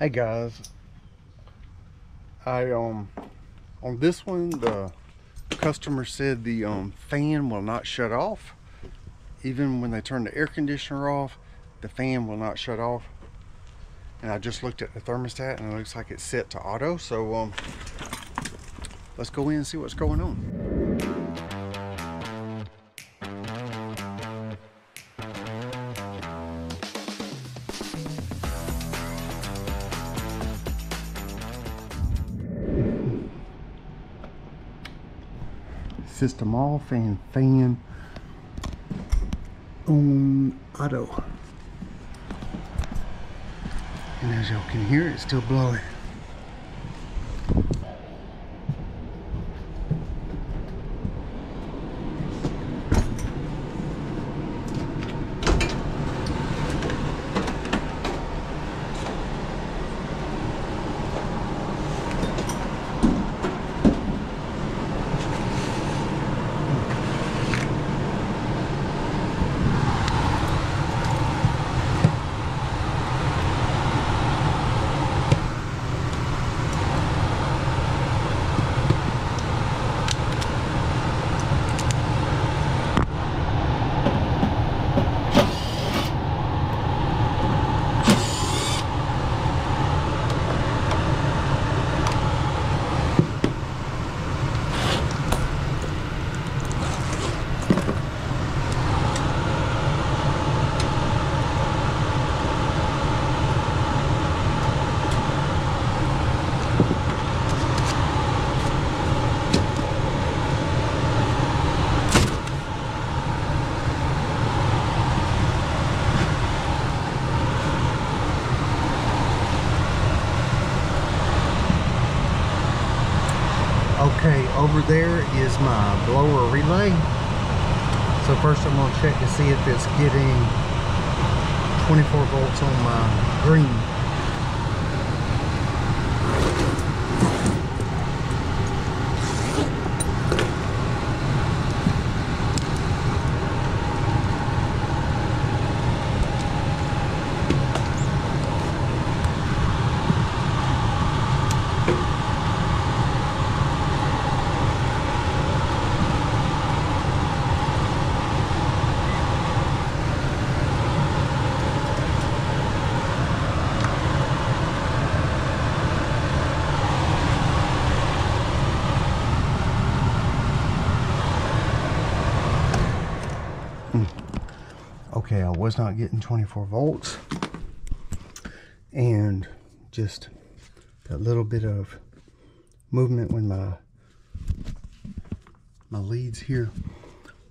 Hey guys, I on this one the customer said the fan will not shut off. Even when they turn the air conditioner off, the fan will not shut off. And I just looked at the thermostat and it looks like it's set to auto, so let's go in and see what's going on. System off and fan on auto, and as y'all can hear, it's still blowing. Okay, over there is my blower relay. So first I'm going to check to see if it's getting 24 volts on my green. Okay, I was not getting 24 volts, and just that little bit of movement when my leads here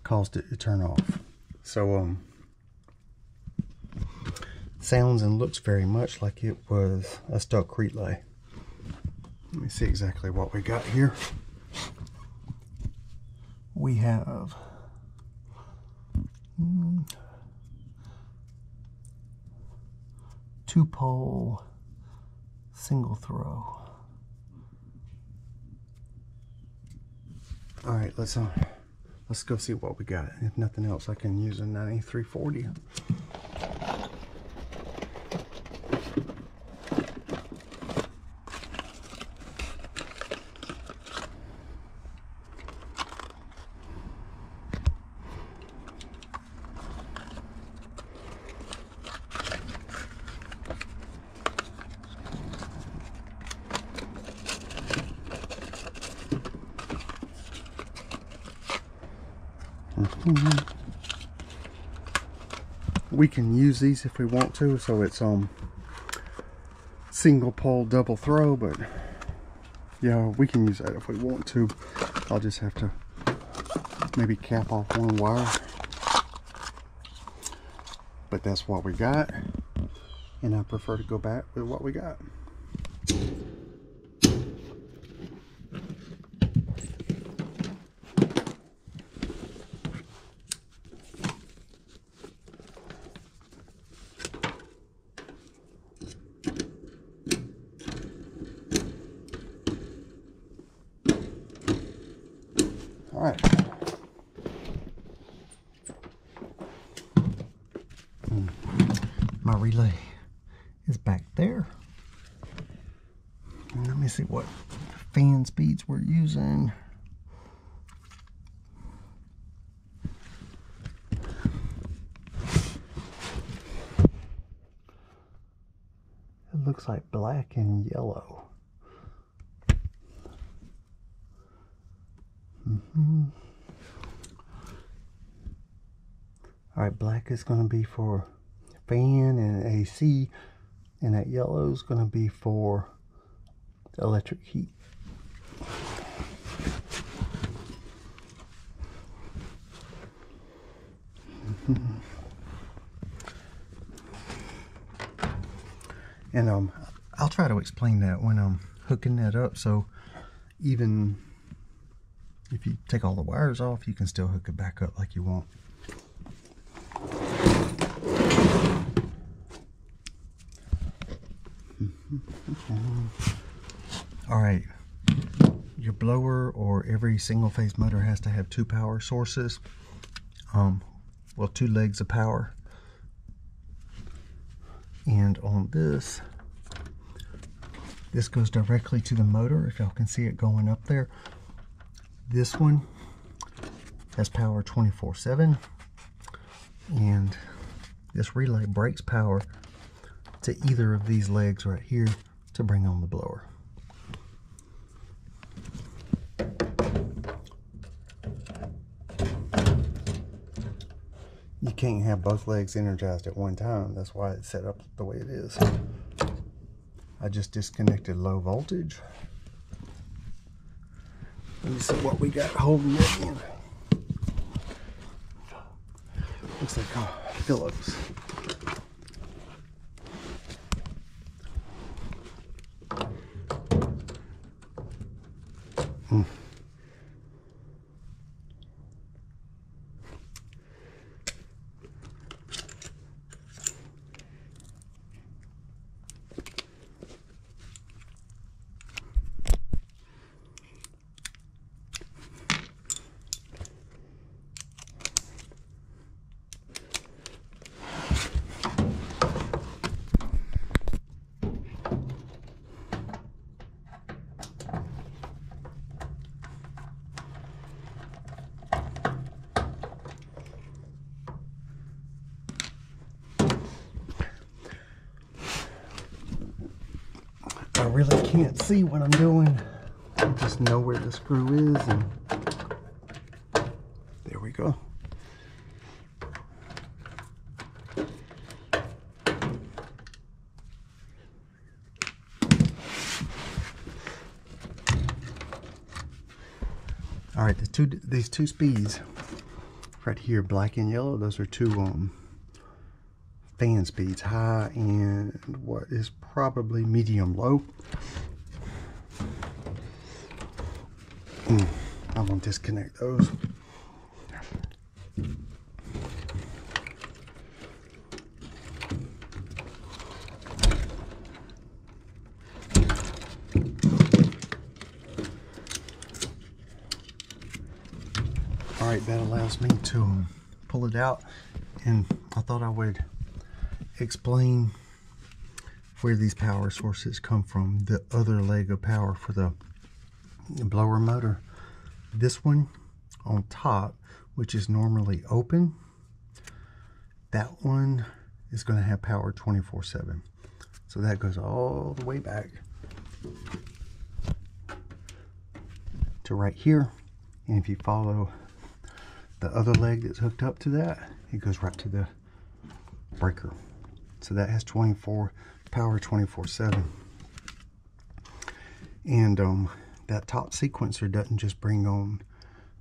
caused it to turn off. So sounds and looks very much like it was a stuck relay. Let me see exactly what we got here. We have 2-pole single throw. All right, let's go see what we got. If nothing else, I can use a 9340. We can use these if we want to, so it's single pole double throw, but yeah, we can use that if we want to. I'll just have to maybe cap off one wire, but that's what we got, and I prefer to go back with what we got. All right. My relay is back there. Let me see what fan speeds we're using. It looks like black and yellow. All right, black is going to be for fan and AC, and that yellow is going to be for electric heat. And I'll try to explain that when I'm hooking that up, so even if you take all the wires off, you can still hook it back up like you want. Alright, your blower or every single phase motor has to have two power sources, well, two legs of power. And on this goes directly to the motor, if y'all can see it going up there. This one has power 24/7, and this relay breaks power to either of these legs right here to bring on the blower. You can't have both legs energized at one time. That's why it's set up the way it is. I just disconnected low voltage. Let me see what we got holding it in. Looks like Phillips. I really can't see what I'm doing. I just know where the screw is, and there we go. All right, these two speeds right here, black and yellow, those are two fan speeds, high and what is probably medium low. I'm gonna disconnect those. All right, that allows me to pull it out, and I thought I would explain where these power sources come from. The other leg of power for the blower motor, this one on top, which is normally open, that one is going to have power 24/7, so that goes all the way back to right here. And if you follow the other leg that's hooked up to that, it goes right to the breaker. So that has power 24/7. And that top sequencer doesn't just bring on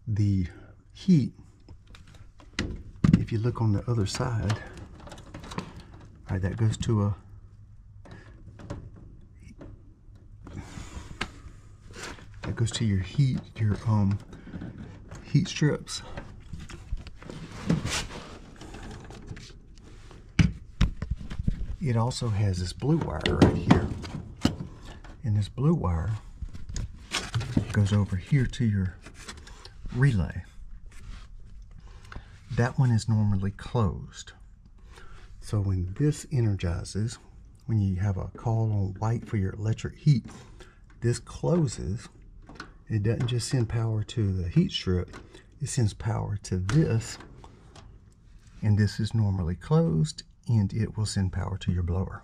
the heat. If you look on the other side, all right, that goes to a your heat, heat strips. It also has this blue wire right here, and this blue wire goes over here to your relay. That one is normally closed, so when this energizes, when you have a call on white for your electric heat, this closes. It doesn't just send power to the heat strip, it sends power to this, and this is normally closed, and it will send power to your blower.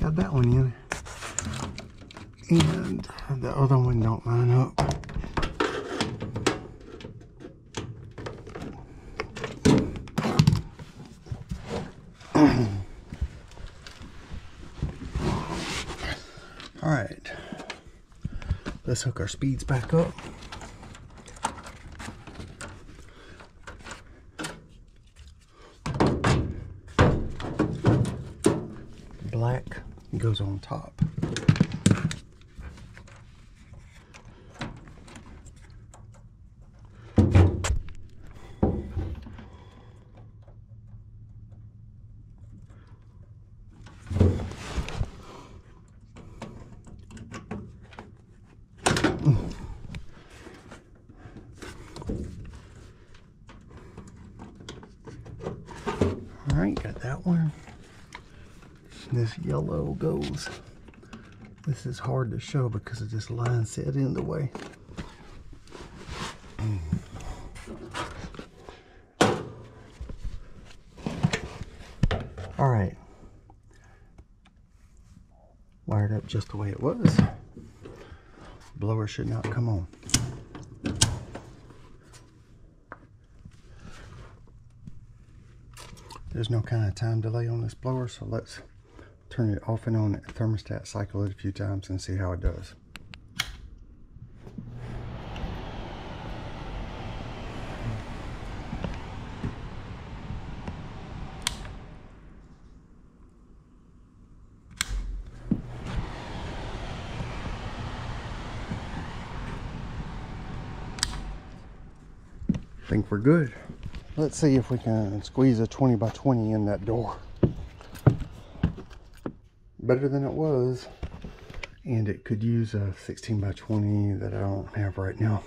Got that one in, and the other one don't line up. All right, let's hook our speeds back up. Black goes on top. All right, got that one. This yellow goes, this is hard to show because of this line set in the way. All right, wired up just the way it was. Blower should not come on. There's no kind of time delay on this blower, so let's turn it off and on at thermostat, cycle it a few times and see how it does. I think we're good. Let's see if we can squeeze a 20 by 20 in that door. Better than it was, and it could use a 16 by 20 that I don't have right now.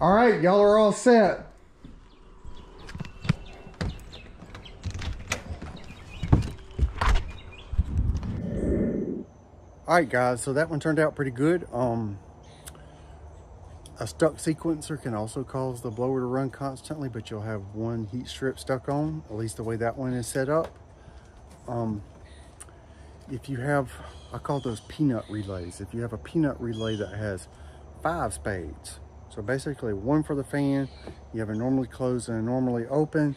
All right, y'all are all set. Alright guys, so that one turned out pretty good. A stuck sequencer can also cause the blower to run constantly, but you'll have one heat strip stuck on, at least the way that one is set up. If you have, I call those peanut relays. If you have a peanut relay that has 5 spades, so basically 1 for the fan, you have a normally closed and a normally open.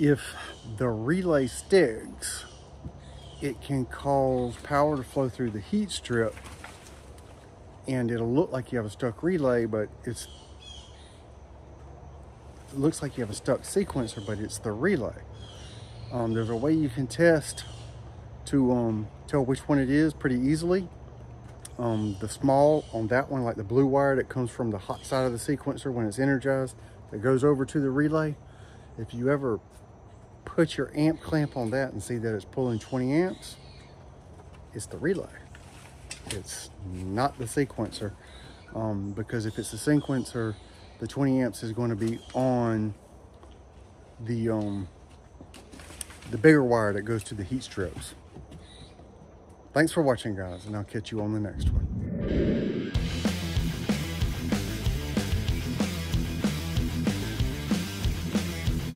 If the relay sticks, it can cause power to flow through the heat strip, and it'll look like you have a stuck relay, but it looks like you have a stuck sequencer, but it's the relay. There's a way you can test to tell which one it is pretty easily. The small on that one, like the blue wire that comes from the hot side of the sequencer when it's energized, that goes over to the relay. If you ever put your amp clamp on that and see that it's pulling 20 amps, it's the relay. It's not the sequencer, because if it's the sequencer, the 20 amps is going to be on the bigger wire that goes to the heat strips. Thanks for watching, guys, and I'll catch you on the next one.